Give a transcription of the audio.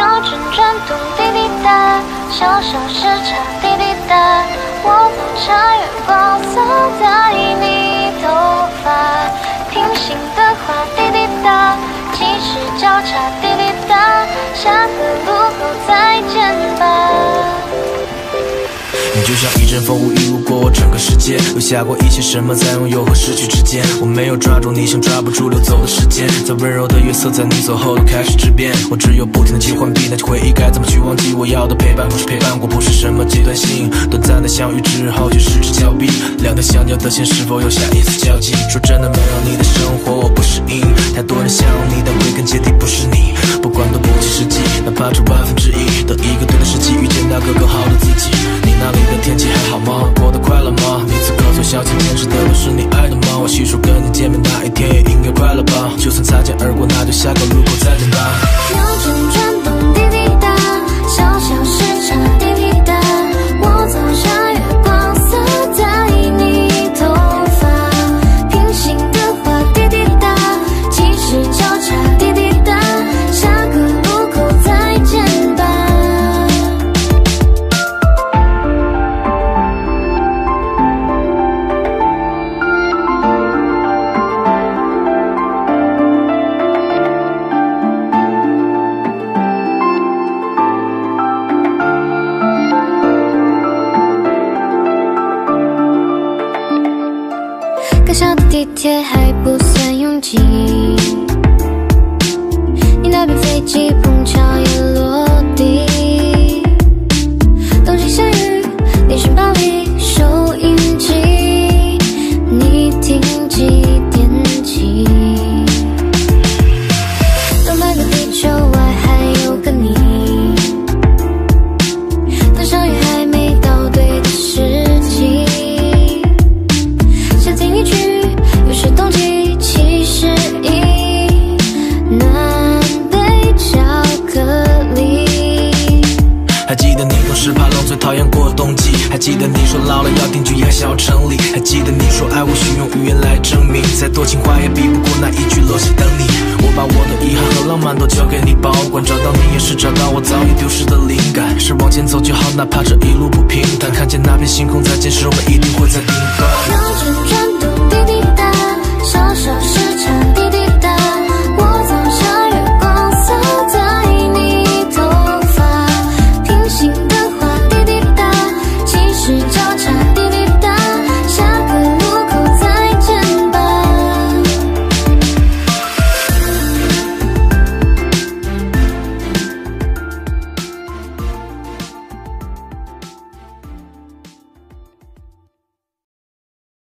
标准转动滴滴答，小小时差滴滴答，我不察月光洒在你头发，平行的话滴滴答，即使交叉滴滴答，下个路口再见吧。 你就像一阵风无意路过整个世界，留下过一切什么，在拥有和失去之间。我没有抓住你，像抓不住溜走的时间。在温柔的月色，在你走后都开始质变。我只有不停的切换避难去回忆，该怎么去忘记？我要的陪伴不是陪伴过，不是什么阶段性短暂的相遇，之后却失之交臂。两条相交的线是否有下一次交集？说真的，没有你的生活我不适应。太多人想你，但归根结底不是你。不管多不切实际，哪怕只1%，等一个对的时机遇见那个更好的自己。你那里？ 天气还好吗？过得快乐吗？每次告诉小姐面试的都是你爱的吗？我细数跟你见面那一天也应该快乐吧。就算擦肩而过，那就下个路口再见吧。标准转动滴滴答，小小时差滴滴答，我走下月光洒在你头发，平行的话滴滴答，即使交叉滴滴答，下个路口再见吧。 地铁还不算拥挤，你那边飞机碰巧也落地。东京下雨，淋湿巴黎收音机，你听几点起？200个地球外还有个你，当相遇还没到对的时机，想听一句。 是冬季，其实意南北巧克力。还记得你总是怕冷，最讨厌过冬季。还记得你说老了要定居还是要城里。还记得你说爱我需用语言来证明，再多情话也比不过那一句落下等你。我把我的遗憾和浪漫都交给你保管，找到你也是找到我早已丢失的灵感。是往前走就好，哪怕这一路不平坦。看见那片星空再见时，我们一定会在顶端。